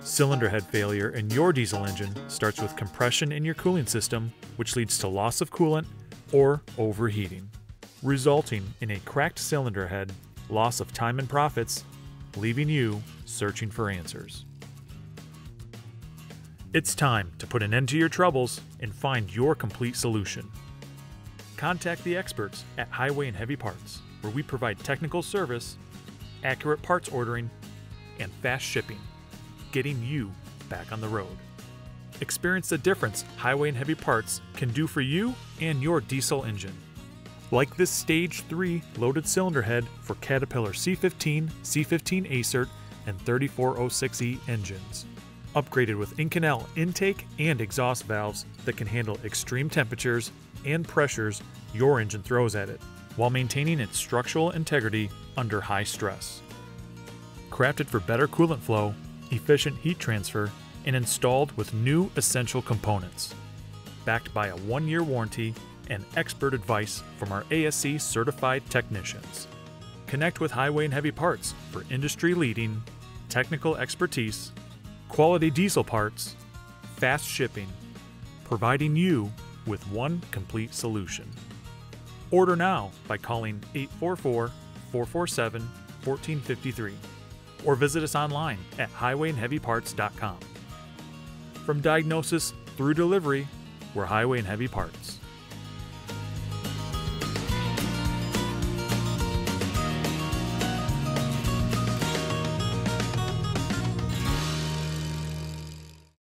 Cylinder head failure in your diesel engine starts with compression in your cooling system, which leads to loss of coolant or overheating, resulting in a cracked cylinder head, loss of time and profits, leaving you searching for answers. It's time to put an end to your troubles and find your complete solution. Contact the experts at Highway and Heavy Parts, where we provide technical service, accurate parts ordering, and fast shipping, getting you back on the road. Experience the difference Highway and Heavy Parts can do for you and your diesel engine. Like this Stage 3 loaded cylinder head for Caterpillar C15, C15 Acert, and 3406E engines. Upgraded with Inconel intake and exhaust valves that can handle extreme temperatures and pressures your engine throws at it, while maintaining its structural integrity under high stress. Crafted for better coolant flow, efficient heat transfer, and installed with new essential components. Backed by a 1-year warranty and expert advice from our ASC certified technicians. Connect with Highway and Heavy Parts for industry-leading technical expertise, quality diesel parts, fast shipping, providing you with one complete solution. Order now by calling 844-447-1453 or visit us online at highwayandheavyparts.com. From diagnosis through delivery, we're Highway and Heavy Parts.